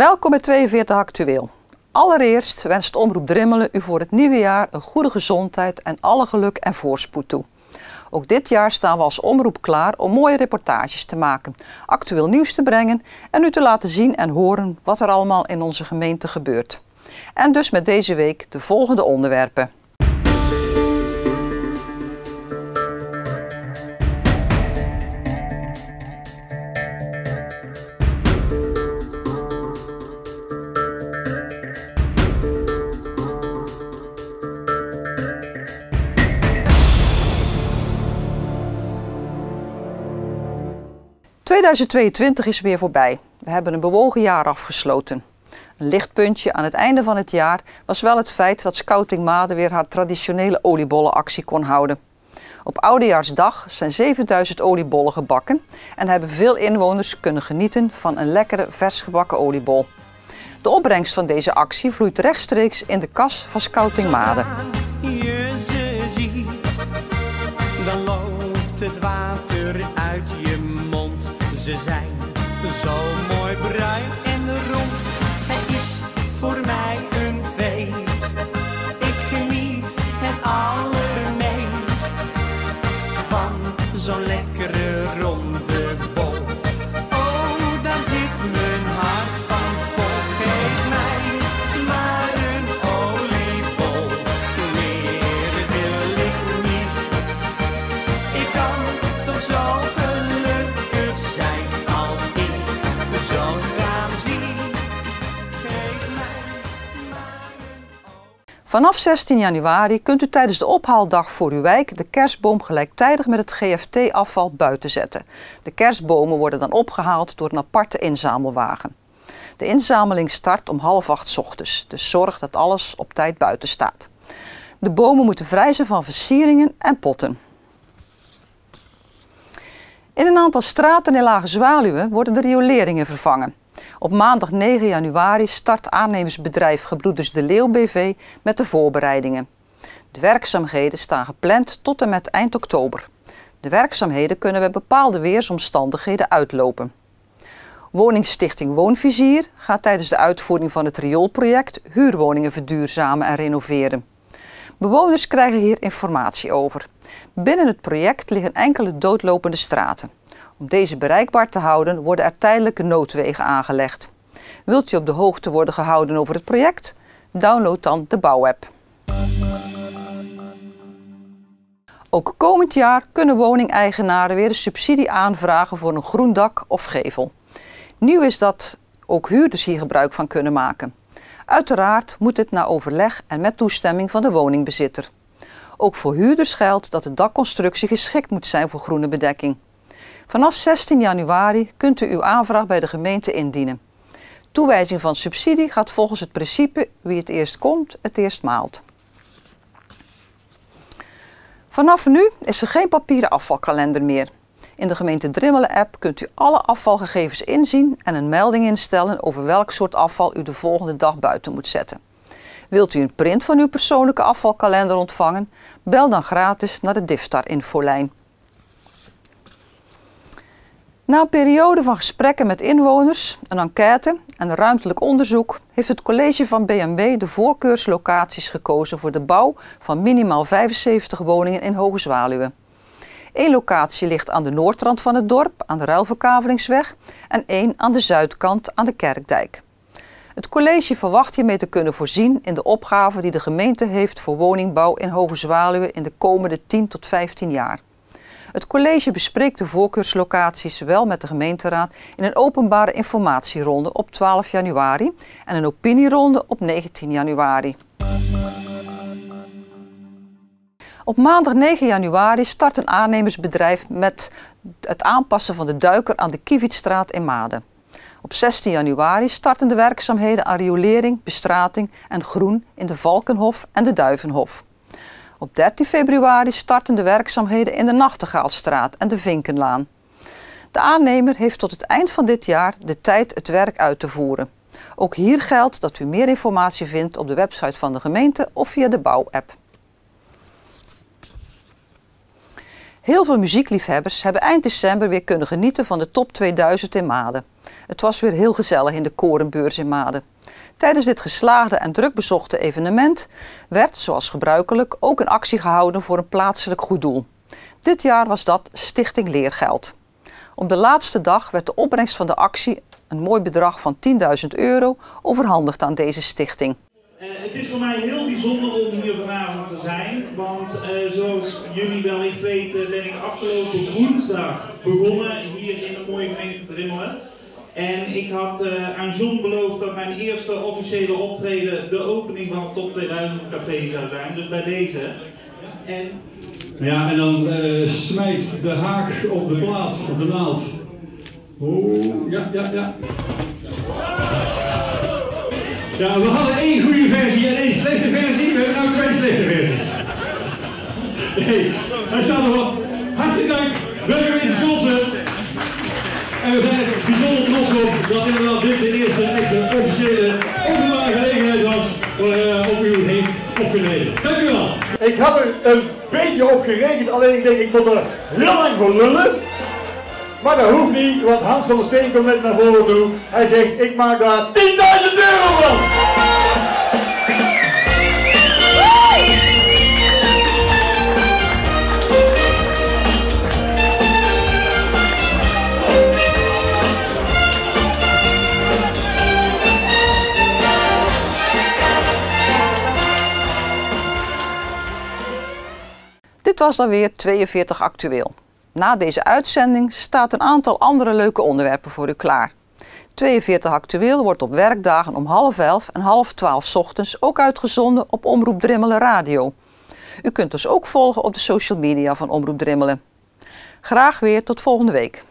Welkom bij 42 Actueel. Allereerst wenst Omroep Drimmelen u voor het nieuwe jaar een goede gezondheid en alle geluk en voorspoed toe. Ook dit jaar staan we als omroep klaar om mooie reportages te maken, actueel nieuws te brengen en u te laten zien en horen wat er allemaal in onze gemeente gebeurt. En dus met deze week de volgende onderwerpen. In 2022 is weer voorbij. We hebben een bewogen jaar afgesloten. Een lichtpuntje aan het einde van het jaar was wel het feit dat Scouting Maden weer haar traditionele oliebollenactie kon houden. Op Oudejaarsdag zijn 7000 oliebollen gebakken en hebben veel inwoners kunnen genieten van een lekkere versgebakken oliebol. De opbrengst van deze actie vloeit rechtstreeks in de kas van Scouting Maden. Je ze ziet, dan loopt het water uit je mond. Ze zijn zo mooi bruin en rond. Het is voor mij een feest. Ik geniet het allermeest van zo'n lekkere ronde bol. Oh, daar zit mijn hart van vol. Geef mij maar een oliebol. Meer wil ik niet. Ik kan toch zo. Vanaf 16 januari kunt u tijdens de ophaaldag voor uw wijk de kerstboom gelijktijdig met het GFT-afval buiten zetten. De kerstbomen worden dan opgehaald door een aparte inzamelwagen. De inzameling start om 7:30 ochtends, dus zorg dat alles op tijd buiten staat. De bomen moeten vrij zijn van versieringen en potten. In een aantal straten in Lage Zwaluwe worden de rioleringen vervangen. Op maandag 9 januari start aannemersbedrijf Gebroeders De Leeuw BV met de voorbereidingen. De werkzaamheden staan gepland tot en met eind oktober. De werkzaamheden kunnen bij bepaalde weersomstandigheden uitlopen. Woningstichting Woonvizier gaat tijdens de uitvoering van het rioolproject huurwoningen verduurzamen en renoveren. Bewoners krijgen hier informatie over. Binnen het project liggen enkele doodlopende straten. Om deze bereikbaar te houden worden er tijdelijke noodwegen aangelegd. Wilt u op de hoogte worden gehouden over het project? Download dan de bouwapp. Ook komend jaar kunnen woningeigenaren weer een subsidie aanvragen voor een groen dak of gevel. Nieuw is dat ook huurders hier gebruik van kunnen maken. Uiteraard moet dit na overleg en met toestemming van de woningbezitter. Ook voor huurders geldt dat de dakconstructie geschikt moet zijn voor groene bedekking. Vanaf 16 januari kunt u uw aanvraag bij de gemeente indienen. Toewijzing van subsidie gaat volgens het principe wie het eerst komt, het eerst maalt. Vanaf nu is er geen papieren afvalkalender meer. In de gemeente Drimmelen-app kunt u alle afvalgegevens inzien en een melding instellen over welk soort afval u de volgende dag buiten moet zetten. Wilt u een print van uw persoonlijke afvalkalender ontvangen? Bel dan gratis naar de Diftar-infolijn. Na een periode van gesprekken met inwoners, een enquête en ruimtelijk onderzoek heeft het college van BMW de voorkeurslocaties gekozen voor de bouw van minimaal 75 woningen in Hoge Zwaluwe. Eén locatie ligt aan de noordrand van het dorp, aan de Ruilverkavelingsweg, en één aan de zuidkant aan de Kerkdijk. Het college verwacht hiermee te kunnen voorzien in de opgave die de gemeente heeft voor woningbouw in Hoge Zwaluwe in de komende 10 tot 15 jaar. Het college bespreekt de voorkeurslocaties wel met de gemeenteraad in een openbare informatieronde op 12 januari en een opinieronde op 19 januari. Op maandag 9 januari start een aannemersbedrijf met het aanpassen van de duiker aan de Kiewietstraat in Maden. Op 16 januari starten de werkzaamheden aan riolering, bestrating en groen in de Valkenhof en de Duivenhof. Op 13 februari starten de werkzaamheden in de Nachtegaalstraat en de Vinkenlaan. De aannemer heeft tot het eind van dit jaar de tijd het werk uit te voeren. Ook hier geldt dat u meer informatie vindt op de website van de gemeente of via de bouwapp. Heel veel muziekliefhebbers hebben eind december weer kunnen genieten van de top 2000 in Maden. Het was weer heel gezellig in de Korenbeurs in Maden. Tijdens dit geslaagde en druk bezochte evenement werd, zoals gebruikelijk, ook een actie gehouden voor een plaatselijk goed doel. Dit jaar was dat Stichting Leergeld. Op de laatste dag werd de opbrengst van de actie, een mooi bedrag van €10.000, overhandigd aan deze stichting. Het is voor mij heel bijzonder om hier vanavond te zijn, want zoals jullie wellicht weten ben ik afgelopen woensdag begonnen hier in de mooie gemeente Drimmelen. En ik had aan John beloofd dat mijn eerste officiële optreden de opening van het Top 2000 Café zou zijn, dus bij deze. En, ja, en dan smijt de haak op de plaat, op de naald. Oeh, ja, ja, ja. Ja, we hadden één goede versie en één slechte versie. We hebben nu twee slechte versies. Hey, hij staat erop. Hartelijk dank. Burger is Johnson. En we zijn er bijzonder trots op dat inderdaad dit de eerste echte officiële openbare gelegenheid was om u heen opgereden. Dank u wel. Ik had er een beetje op gerekend, alleen ik denk ik kon er heel lang voor lullen. Maar dat hoeft niet, want Hans van der Steen komt net naar voren toe. Hij zegt, ik maak daar €10.000 van! Dit was dan weer 42 actueel. Na deze uitzending staat een aantal andere leuke onderwerpen voor u klaar. 42 actueel wordt op werkdagen om 11:30 en 11:30 ochtends ook uitgezonden op Omroep Drimmelen Radio. U kunt ons ook volgen op de social media van Omroep Drimmelen. Graag weer tot volgende week.